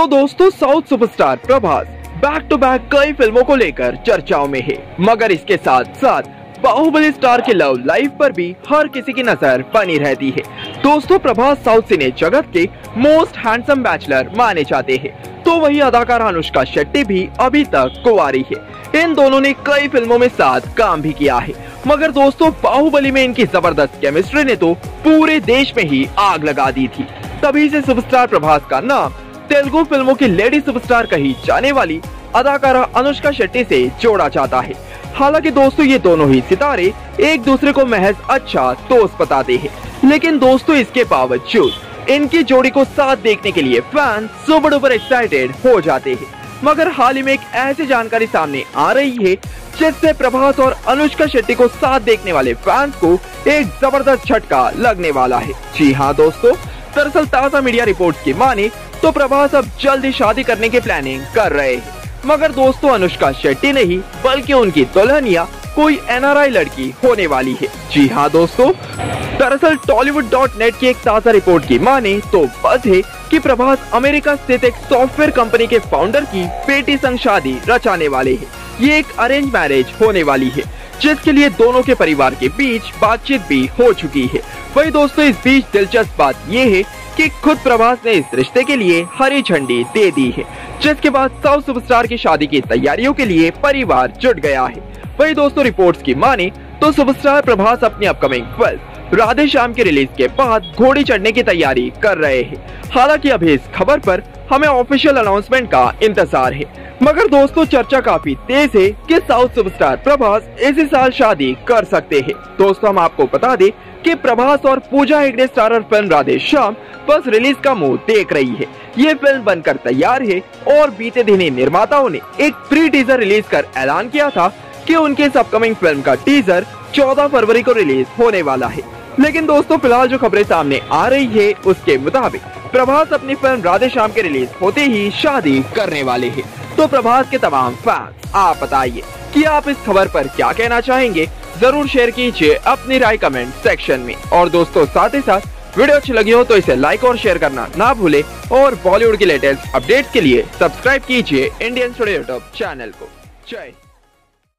तो दोस्तों south superstar Prabhas back to back कई फिल्मों को लेकर चर्चाओं में है, मगर इसके साथ साथ बाहुबली स्टार के लव लाइफ पर भी हर किसी की नजर बनी रहती है। दोस्तों प्रभास साउथ सिने जगत के मोस्ट हैंडसम बैचलर माने जाते हैं, तो वही अदाकारा अनुष्का शेट्टी भी अभी तक कुंवारी है। इन दोनों ने कई फिल्मों में साथ काम भी किया है, मगर दोस्तों बाहुबली में इनकी जबरदस्त केमिस्ट्री ने तो पूरे देश में ही आग लगा दी थी। तभी से सुपरस्टार प्रभास का नाम तेलुगु फिल्मों की लेडी सुपरस्टार कही जाने वाली अदाकारा अनुष्का शेट्टी से जोड़ा जाता है। हालांकि दोस्तों ये दोनों ही सितारे एक दूसरे को महज अच्छा दोस्त बताते हैं, लेकिन दोस्तों इसके बावजूद इनकी जोड़ी को साथ देखने के लिए फैन सुपर डुपर एक्साइटेड हो जाते हैं। मगर हाल ही में एक ऐसी जानकारी सामने आ रही है जिससे प्रभास और अनुष्का शेट्टी को साथ देखने वाले फैंस को एक जबरदस्त झटका लगने वाला है। जी हाँ दोस्तों, दरअसल ताजा मीडिया रिपोर्ट्स की माने तो प्रभास अब जल्द ही शादी करने की प्लानिंग कर रहे हैं, मगर दोस्तों अनुष्का शेट्टी नहीं बल्कि उनकी दुल्हनिया कोई एनआरआई लड़की होने वाली है। जी हाँ दोस्तों, दरअसल टॉलीवुड.net की एक ताजा रिपोर्ट की माने तो बात है कि प्रभास अमेरिका स्थित एक सॉफ्टवेयर कंपनी के फाउंडर की बेटी संग शादी रचाने वाले है। ये एक अरेंज मैरिज होने वाली है, जिसके लिए दोनों के परिवार के बीच बातचीत भी हो चुकी है। वही दोस्तों इस बीच दिलचस्प बात ये है कि खुद प्रभास ने इस रिश्ते के लिए हरी झंडी दे दी है, जिसके बाद साउथ सुपरस्टार की शादी की तैयारियों के लिए परिवार जुट गया है। वही दोस्तों रिपोर्ट्स की माने तो सुपरस्टार प्रभास अपनी अपकमिंग फिल्म राधे श्याम की रिलीज के बाद घोड़ी चढ़ने की तैयारी कर रहे हैं। हालांकि अभी इस खबर पर हमें ऑफिशियल अनाउंसमेंट का इंतजार है, मगर दोस्तों चर्चा काफी तेज है कि साउथ सुपरस्टार प्रभास इसी साल शादी कर सकते हैं। दोस्तों हम आपको बता दें कि प्रभास और पूजा हेगड़े स्टारर फिल्म राधे श्याम बस रिलीज का मुंह देख रही है। ये फिल्म बनकर तैयार है और बीते दिन ही निर्माताओं ने एक प्री टीजर रिलीज कर ऐलान किया था कि उनके इस अपकमिंग फिल्म का टीजर 14 फरवरी को रिलीज होने वाला है। लेकिन दोस्तों फिलहाल जो खबरें सामने आ रही है उसके मुताबिक प्रभास अपनी फिल्म राधे श्याम के रिलीज होते ही शादी करने वाले है। तो प्रभास के तमाम फैंस, आप बताइए कि आप इस खबर पर क्या कहना चाहेंगे, जरूर शेयर कीजिए अपनी राय कमेंट सेक्शन में। और दोस्तों साथ ही साथ वीडियो अच्छी लगी हो तो इसे लाइक और शेयर करना ना भूले, और बॉलीवुड के लेटेस्ट अपडेट्स के लिए सब्सक्राइब कीजिए इंडियन स्टोरी यूट्यूब चैनल को। जय